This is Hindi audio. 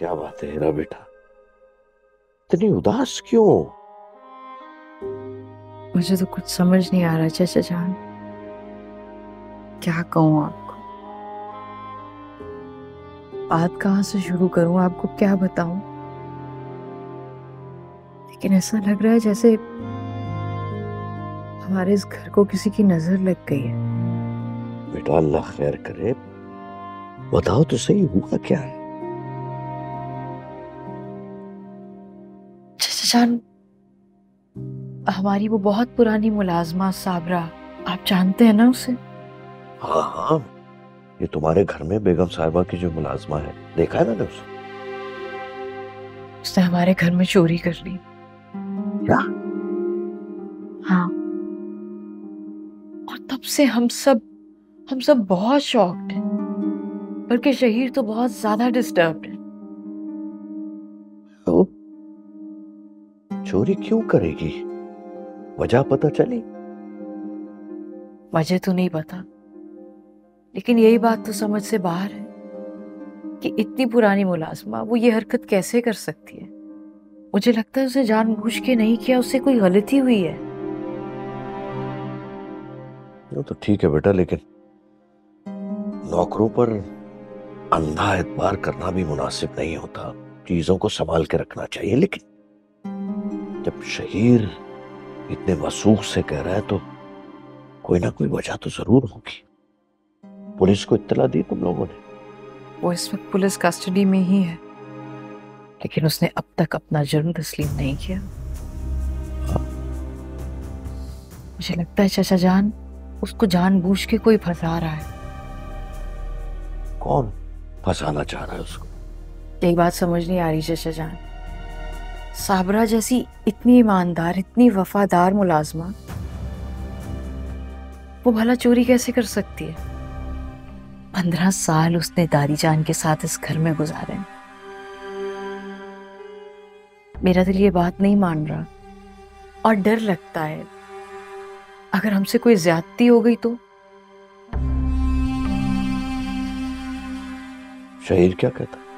क्या बात है हेरा बेटा, इतनी उदास क्यों? मुझे तो कुछ समझ नहीं आ रहा चाचा जान, क्या कहूँ आपको, बात कहाँ से शुरू करूँ, आपको क्या बताऊं। लेकिन ऐसा लग रहा है जैसे हमारे इस घर को किसी की नजर लग गई है। बेटा अल्लाह खैर करे, बताओ तो सही हुआ क्या है? चाचा जान, हमारी वो बहुत पुरानी मुलाजमा साबरा, आप जानते हैं ना उसे? हाँ हाँ, ये तुम्हारे घर में बेगम साहिबा की जो मुलाजमा है, देखा है ना उसे? उसने हमारे घर में चोरी कर ली। क्या? हाँ, और तब से हम सब बहुत शॉक्ड हैं, बल्कि शहीर तो बहुत ज्यादा डिस्टर्ब्ड है। तो चोरी क्यों करेगी, वजह पता चली? वजह तो नहीं पता, लेकिन यही बात तो समझ से बाहर है कि इतनी पुरानी मुलाजमा वो ये हरकत कैसे कर सकती है। मुझे लगता है उसे जानबूझ के नहीं किया, उससे कोई गलती हुई है। वो तो ठीक है बेटा, लेकिन नौकरों पर अंधा एतबार करना भी मुनासिब नहीं होता, चीजों को संभाल के रखना चाहिए। लेकिन जब शहीर इतने वसूख से कह रहा है तो कोई ना कोई वजह तो जरूर होगी। पुलिस को इत्तला दी तुम लोगों ने? वो इस वक्त पुलिस कस्टडी में ही है, लेकिन उसने अब तक अपना जुर्म तस्लीम नहीं किया। हाँ। मुझे लगता है चाचा जान, उसको जानबूझ के कोई फंसा रहा है। कौन फंसाना चाह रहा है उसको? यही बात समझ नहीं आ रही चाचा जान। साबरा जैसी इतनी ईमानदार, इतनी वफादार मुलाजमा, वो भला चोरी कैसे कर सकती है? 15 साल उसने दादी जान के साथ इस घर में गुजारे। मेरा दिल ये बात नहीं मान रहा, और डर लगता है अगर हमसे कोई ज्यादती हो गई तो। शहीर क्या कहता?